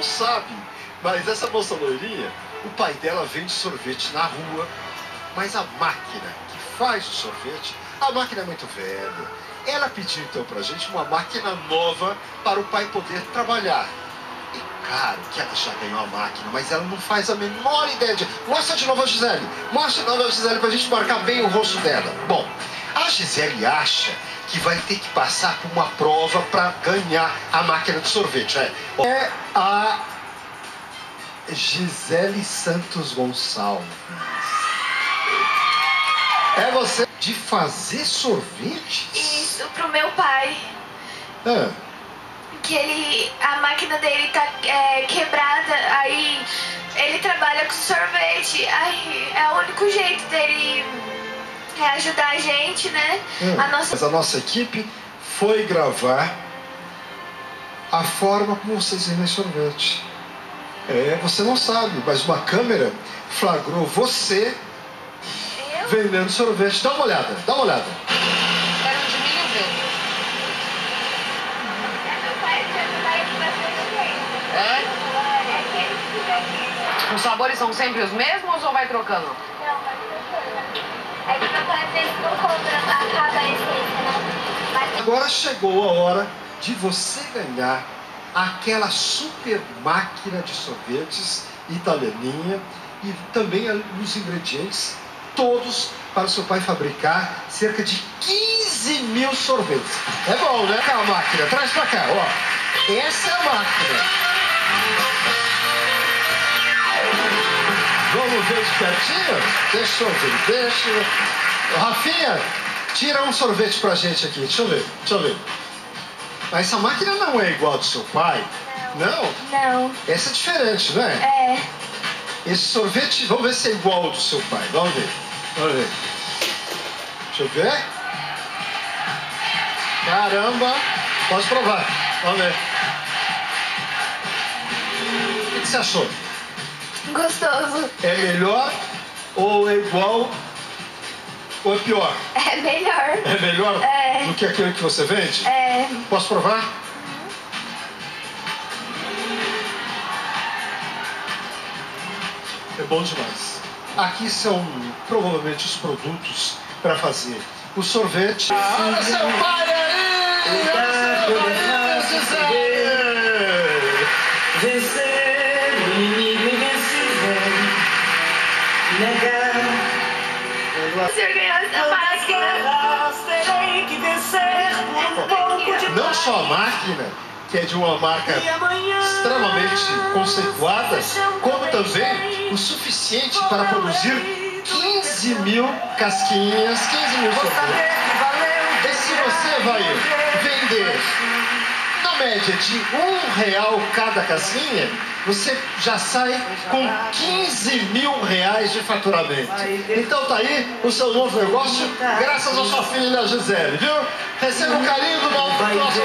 não sabe, mas essa moça loirinha, o pai dela vende sorvete na rua, mas a máquina que faz o sorvete, a máquina é muito velha. Ela pediu então pra gente uma máquina nova para o pai poder trabalhar. E claro que ela já ganhou a máquina, mas ela não faz a menor ideia de... Mostra de novo a Gisele. Mostra de novo a Gisele pra gente marcar bem o rosto dela. Bom, a Gisele acha que vai ter que passar por uma prova para ganhar a máquina de sorvete. É a Gisele Santos Gonçalves. É você de fazer sorvete? Isso, pro meu pai. Ah. Que ele, a máquina dele tá quebrada, aí ele trabalha com sorvete, aí é o único jeito dele ajudar a gente, né? Mas a nossa equipe foi gravar a forma como vocês vendem sorvete. Você não sabe, mas uma câmera flagrou você vendendo sorvete. Dá uma olhada, dá uma olhada. Era um de milho verde. Os sabores são sempre os mesmos ou vai trocando? Não, vai trocando. É que meu pai não compra a cada receita, né? Agora chegou a hora de você ganhar aquela super máquina de sorvetes italianinha e também os ingredientes todos para o seu pai fabricar cerca de 15 mil sorvetes. É bom, né? Cá a máquina, traz pra cá, ó. Essa é a máquina. Vamos ver de pertinho? Deixa eu ver, Rafinha, tira um sorvete pra gente aqui, deixa eu ver, Mas essa máquina não é igual a do seu pai? Não? Não. Essa é diferente, não é? É. Esse sorvete, vamos ver se é igual ao do seu pai. Vamos ver. Vamos ver. Deixa eu ver. Caramba! Posso provar. Vamos ver. O que você achou? Gostoso. É melhor ou é igual ou é pior? É melhor. É melhor do que aquele que você vende? É. Posso provar? É bom demais. Aqui são provavelmente os produtos para fazer o sorvete. Olha seu pai aí! Olha seu pai aí, vencer o inimigo invencível, negar. Se eu ganhar essa máquina, terei que vencer por um pouco de paz. Não só a máquina, que é de uma marca extremamente conceituada, como também o suficiente para produzir 15 mil casquinhas, 15 mil sorvetes. E se você vai vender na média de R$1 cada casquinha, você já sai com 15 mil reais de faturamento. Então tá aí o seu novo negócio, graças à sua filha Gisele, viu? Receba o carinho do nosso